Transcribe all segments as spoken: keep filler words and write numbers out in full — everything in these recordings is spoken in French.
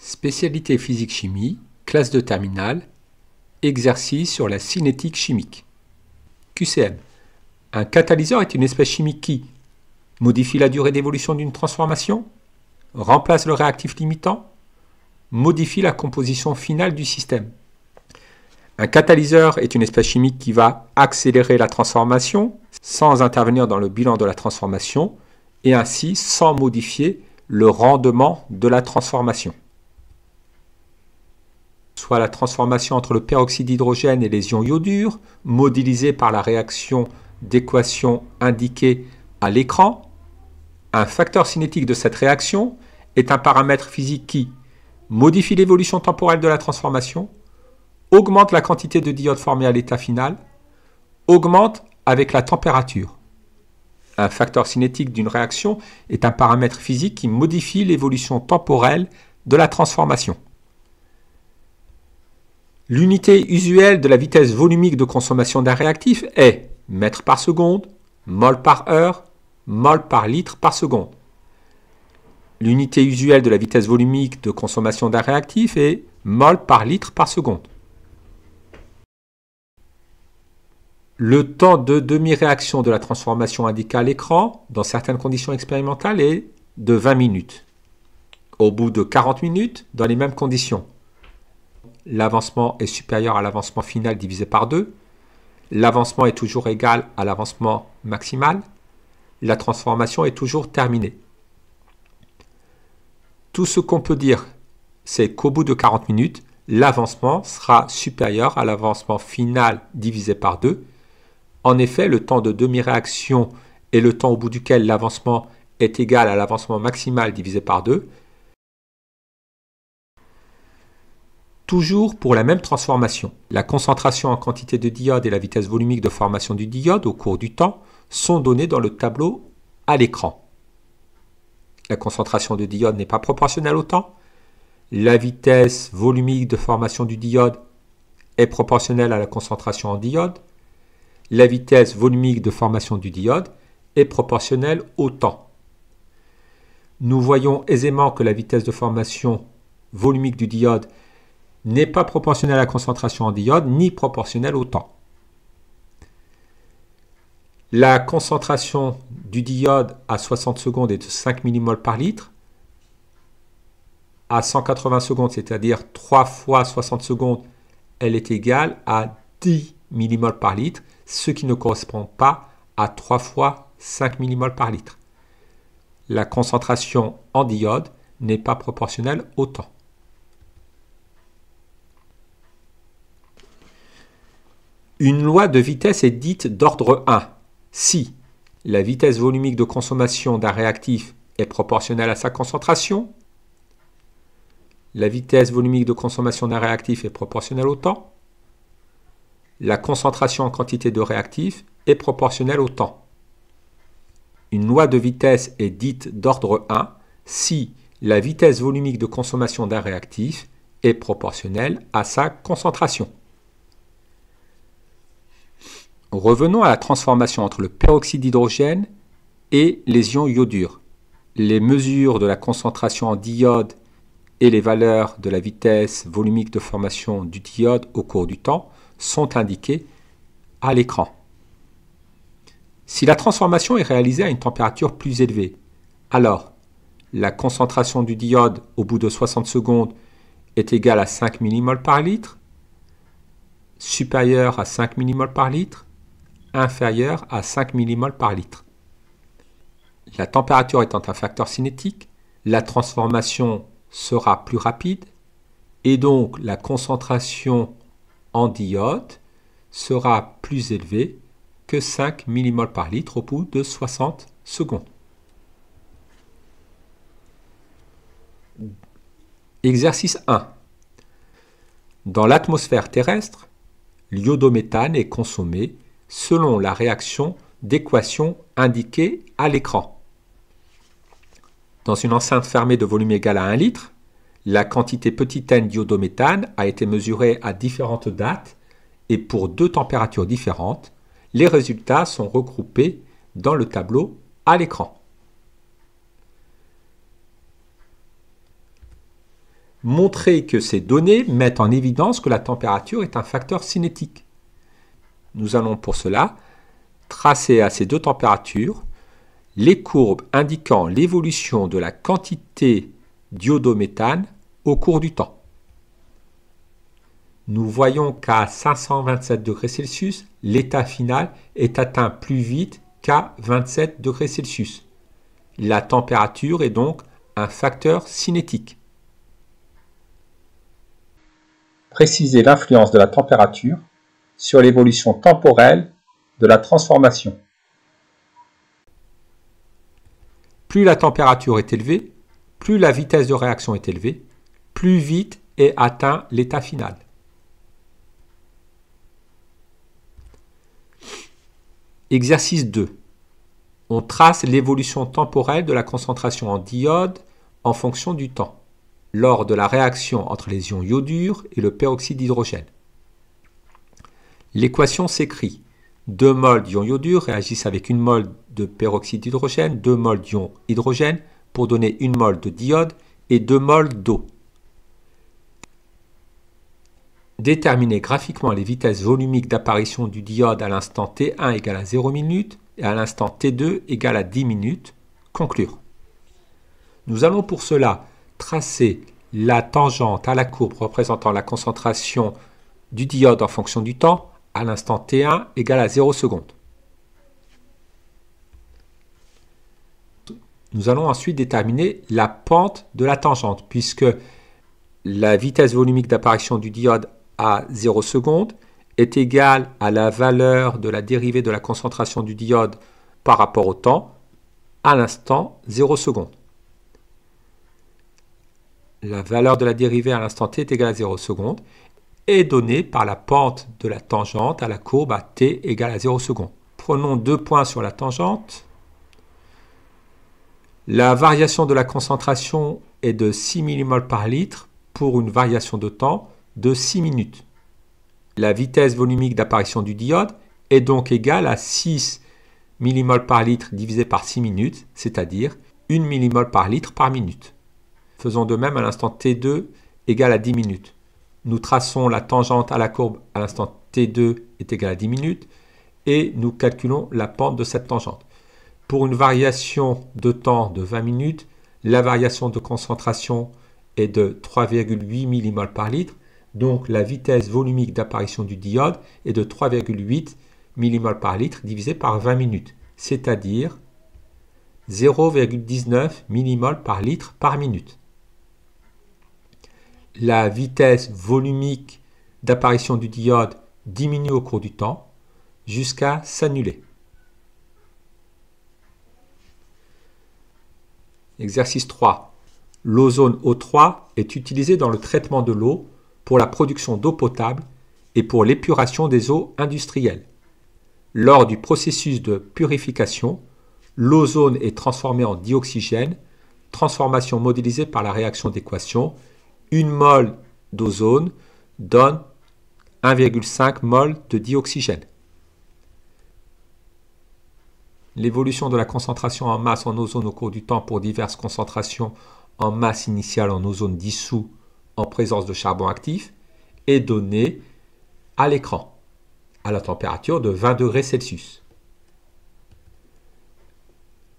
Spécialité physique-chimie, classe de terminale, exercice sur la cinétique chimique. Q C M. Un catalyseur est une espèce chimique qui modifie la durée d'évolution d'une transformation, remplace le réactif limitant, modifie la composition finale du système. Un catalyseur est une espèce chimique qui va accélérer la transformation sans intervenir dans le bilan de la transformation et ainsi sans modifier le rendement de la transformation. Soit la transformation entre le peroxyde d'hydrogène et les ions iodure, modélisée par la réaction d'équation indiquée à l'écran. Un facteur cinétique de cette réaction est un paramètre physique qui modifie l'évolution temporelle de la transformation, augmente la quantité de diodes formées à l'état final, augmente avec la température. Un facteur cinétique d'une réaction est un paramètre physique qui modifie l'évolution temporelle de la transformation. L'unité usuelle de la vitesse volumique de consommation d'un réactif est mètres par seconde, mol par heure, mol par litre par seconde. L'unité usuelle de la vitesse volumique de consommation d'un réactif est mol par litre par seconde. Le temps de demi-réaction de la transformation indiqué à l'écran, dans certaines conditions expérimentales, est de vingt minutes. Au bout de quarante minutes, dans les mêmes conditions, l'avancement est supérieur à l'avancement final divisé par deux, l'avancement est toujours égal à l'avancement maximal, la transformation est toujours terminée. Tout ce qu'on peut dire, c'est qu'au bout de quarante minutes, l'avancement sera supérieur à l'avancement final divisé par deux. En effet, le temps de demi-réaction est le temps au bout duquel l'avancement est égal à l'avancement maximal divisé par deux. Toujours pour la même transformation, la concentration en quantité de diode et la vitesse volumique de formation du diode au cours du temps sont données dans le tableau à l'écran. La concentration de diode n'est pas proportionnelle au temps. La vitesse volumique de formation du diode est proportionnelle à la concentration en diode. La vitesse volumique de formation du diode est proportionnelle au temps. Nous voyons aisément que la vitesse de formation volumique du diode n'est pas proportionnelle à la concentration en diode, ni proportionnelle au temps. La concentration du diode à soixante secondes est de cinq millimoles par litre. À cent quatre-vingts secondes, c'est-à-dire trois fois soixante secondes, elle est égale à dix millimoles par litre, ce qui ne correspond pas à trois fois cinq millimoles par litre. La concentration en diode n'est pas proportionnelle au temps. Une loi de vitesse est dite d'ordre un. Si la vitesse volumique de consommation d'un réactif est proportionnelle à sa concentration, la vitesse volumique de consommation d'un réactif est proportionnelle au temps. La concentration en quantité de réactif est proportionnelle au temps. Une loi de vitesse est dite d'ordre un si la vitesse volumique de consommation d'un réactif est proportionnelle à sa concentration. Revenons à la transformation entre le peroxyde d'hydrogène et les ions iodure. Les mesures de la concentration en diode et les valeurs de la vitesse volumique de formation du diode au cours du temps sont indiquées à l'écran. Si la transformation est réalisée à une température plus élevée, alors la concentration du diode au bout de soixante secondes est égale à cinq millimoles par litre, supérieure à cinq millimoles par litre, inférieure à cinq millimoles par litre. La température étant un facteur cinétique, la transformation sera plus rapide et donc la concentration en diode sera plus élevée que cinq millimoles par litre au bout de soixante secondes. Exercice un. Dans l'atmosphère terrestre, l'iodométhane est consommé selon la réaction d'équation indiquée à l'écran. Dans une enceinte fermée de volume égal à un litre, la quantité petit n d'iodométhane a été mesurée à différentes dates et pour deux températures différentes, les résultats sont regroupés dans le tableau à l'écran. montrer que ces données mettent en évidence que la température est un facteur cinétique. Nous allons pour cela tracer à ces deux températures les courbes indiquant l'évolution de la quantité d'iodométhane au cours du temps. Nous voyons qu'à cinq cent vingt-sept degrés Celsius, l'état final est atteint plus vite qu'à vingt-sept degrés Celsius. La température est donc un facteur cinétique. Préciser l'influence de la température sur l'évolution temporelle de la transformation. Plus la température est élevée, plus la vitesse de réaction est élevée, plus vite est atteint l'état final. Exercice deux. On trace l'évolution temporelle de la concentration en diode en fonction du temps, lors de la réaction entre les ions iodure et le peroxyde d'hydrogène. L'équation s'écrit deux moles d'ions iodure réagissent avec une mole de peroxyde d'hydrogène, deux moles d'ions hydrogène pour donner une mole de diode et deux moles d'eau. Déterminer graphiquement les vitesses volumiques d'apparition du diode à l'instant T un égale à zéro minute et à l'instant T deux égale à dix minutes. Conclure. Nous allons pour cela tracer la tangente à la courbe représentant la concentration du diode en fonction du temps à l'instant T un égale à zéro secondes. Nous allons ensuite déterminer la pente de la tangente, puisque la vitesse volumique d'apparition du diode à zéro secondes est égale à la valeur de la dérivée de la concentration du diode par rapport au temps à l'instant zéro secondes. La valeur de la dérivée à l'instant t est égale à zéro secondes est donnée par la pente de la tangente à la courbe à t égale à zéro secondes. Prenons deux points sur la tangente. La variation de la concentration est de six millimoles par litre pour une variation de temps de six minutes. La vitesse volumique d'apparition du diode est donc égale à six millimoles par litre divisé par six minutes, c'est-à-dire un millimole par litre par minute. Faisons de même à l'instant T deux égale à dix minutes. Nous traçons la tangente à la courbe à l'instant T deux est égale à dix minutes et nous calculons la pente de cette tangente. Pour une variation de temps de vingt minutes, la variation de concentration est de trois virgule huit millimoles par litre. Donc la vitesse volumique d'apparition du diode est de trois virgule huit millimoles par litre divisé par vingt minutes, c'est-à-dire zéro virgule dix-neuf millimoles par litre par minute. La vitesse volumique d'apparition du diode diminue au cours du temps jusqu'à s'annuler. Exercice trois. L'ozone O trois est utilisé dans le traitement de l'eau pour la production d'eau potable et pour l'épuration des eaux industrielles. Lors du processus de purification, l'ozone est transformé en dioxygène, transformation modélisée par la réaction d'équation. Une mole d'ozone donne un virgule cinq mol de dioxygène. L'évolution de la concentration en masse en ozone au cours du temps pour diverses concentrations en masse initiale en ozone dissous en présence de charbon actif est donné à l'écran, à la température de vingt degrés Celsius.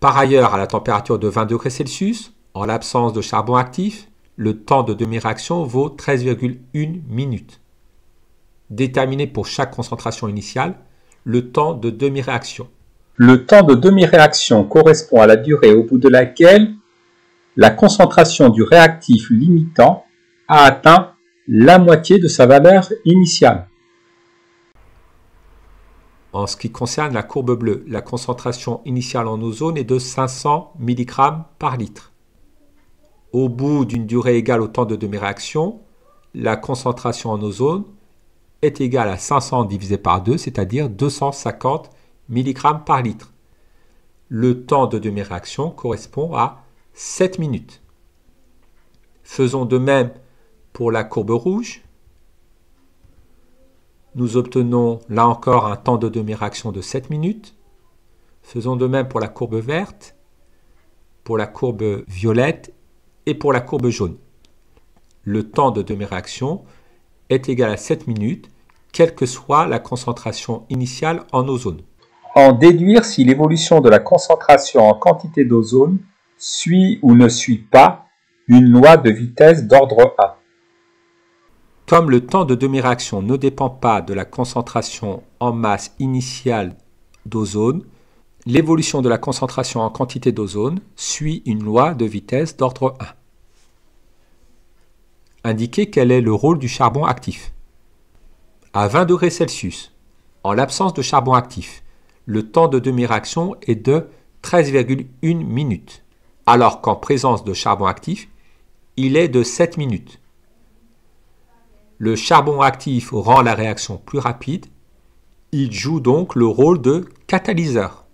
Par ailleurs, à la température de vingt degrés Celsius, en l'absence de charbon actif, le temps de demi-réaction vaut treize virgule une minutes. Déterminer pour chaque concentration initiale le temps de demi-réaction. Le temps de demi-réaction correspond à la durée au bout de laquelle la concentration du réactif limitant a atteint la moitié de sa valeur initiale. En ce qui concerne la courbe bleue, la concentration initiale en ozone est de cinq cents milligrammes par litre. Au bout d'une durée égale au temps de demi-réaction, la concentration en ozone est égale à cinq cents divisé par deux, c'est-à-dire deux cent cinquante milligrammes par litre. Le temps de demi-réaction correspond à sept minutes. Faisons de même pour la courbe rouge. Nous obtenons là encore un temps de demi-réaction de sept minutes. Faisons de même pour la courbe verte, pour la courbe violette et pour la courbe jaune. le temps de demi-réaction est égal à sept minutes, quelle que soit la concentration initiale en ozone. En déduire si l'évolution de la concentration en quantité d'ozone suit ou ne suit pas une loi de vitesse d'ordre un. Comme le temps de demi-réaction ne dépend pas de la concentration en masse initiale d'ozone, l'évolution de la concentration en quantité d'ozone suit une loi de vitesse d'ordre un. Indiquez quel est le rôle du charbon actif. À vingt degrés Celsius, en l'absence de charbon actif, le temps de demi-réaction est de treize virgule une minutes, alors qu'en présence de charbon actif, il est de sept minutes. Le charbon actif rend la réaction plus rapide, il joue donc le rôle de catalyseur.